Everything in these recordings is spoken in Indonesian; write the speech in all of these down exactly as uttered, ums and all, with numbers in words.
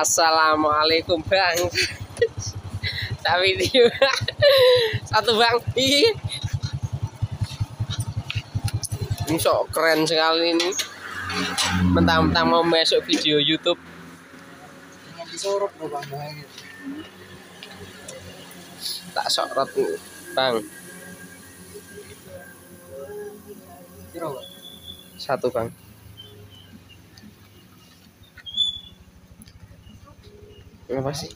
Assalamualaikum bang, tapi satu bang, ini sok keren sekali ini, mentang-mentang mau masuk video YouTube. Tak sorot bang, satu bang. Apa sih?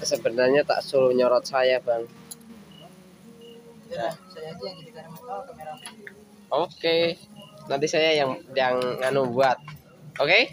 Sebenarnya tak suruh nyorot saya bang. Ya. Oke, nanti saya yang yang anu buat. Oke?